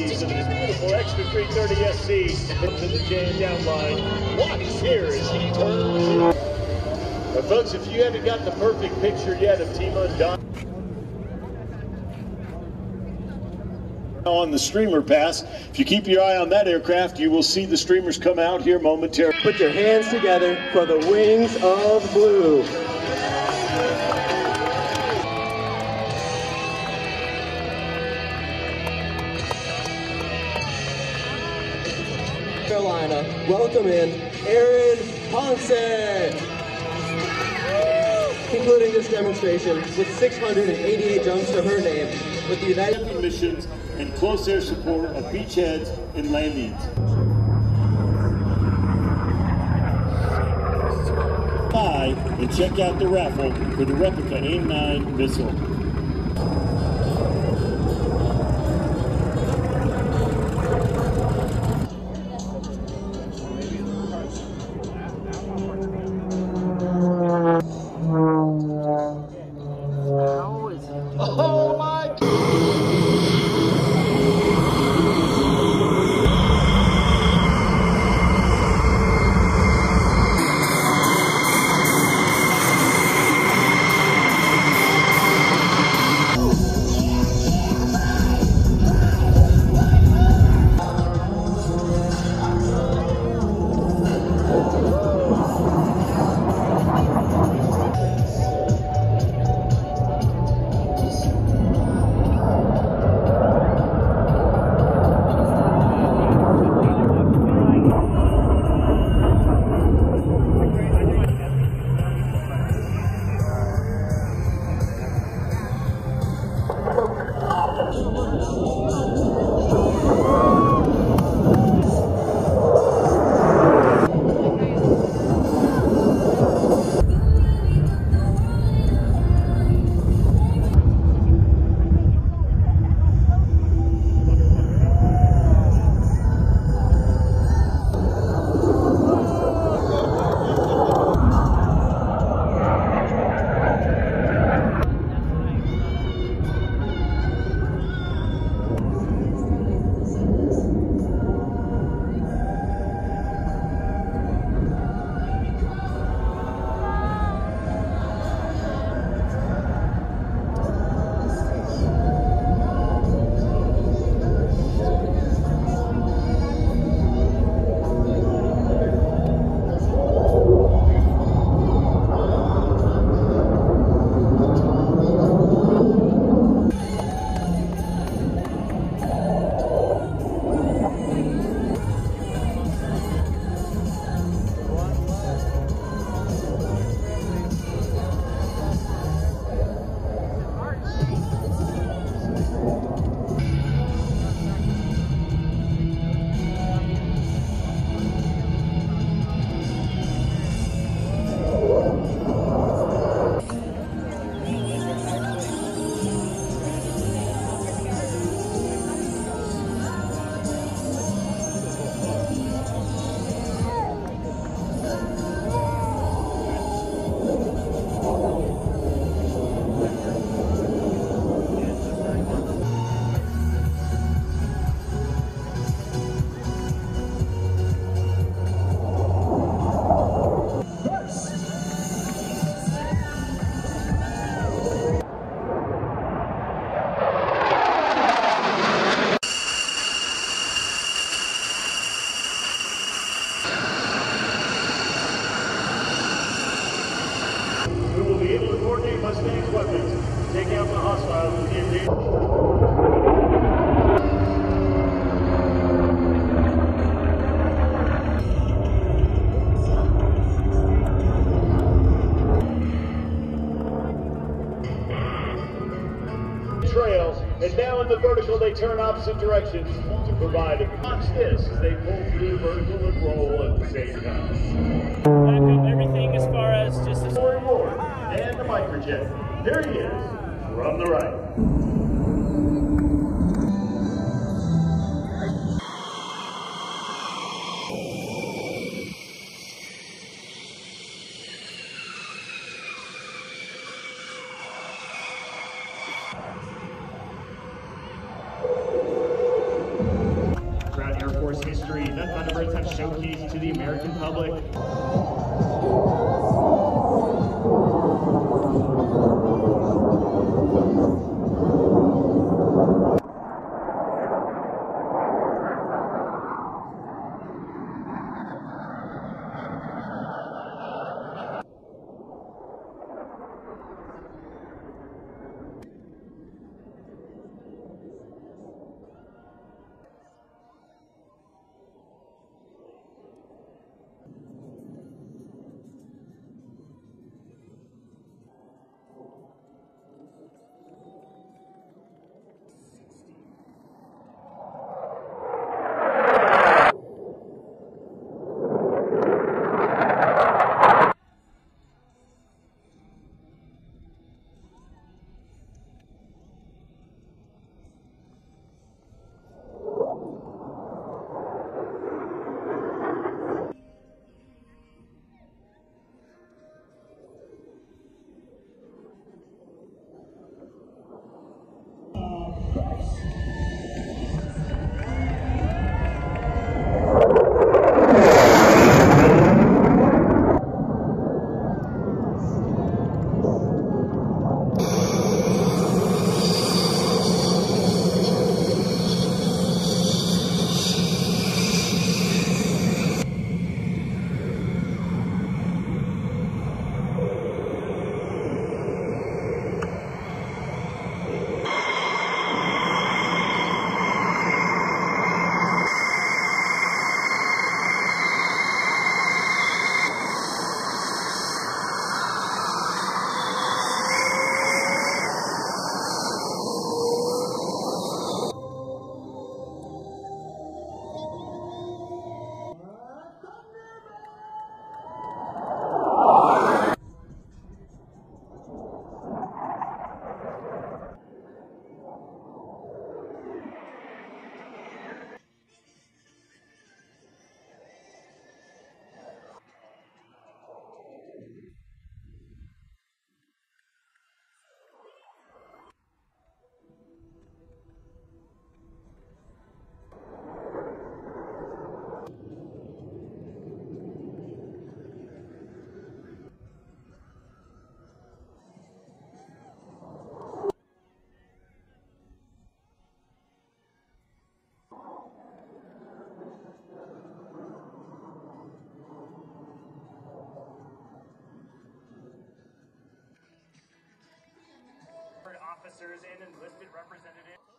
ladies of this beautiful Extra 330 SC into the jam down line. Watch here as he turns. But folks, if you haven't got the perfect picture yet of Team Undone on the streamer pass, if you keep your eye on that aircraft, you will see the streamers come out here momentarily. Put your hands together for the Wings of Blue. Carolina, welcome in Erin Ponson, concluding this demonstration with 688 jumps to her name with the United Missions and close air support of beachheads and landings. Buy and check out the raffle for the replica AIM-9 missile. Trails, and now in the vertical they turn opposite directions to provide it. Watch this as they pull through vertical and roll at the same time. Back up everything as far as just as more and more, and the microjet. There he is from the right. efforts have showcased to the American public. Officers and enlisted representatives.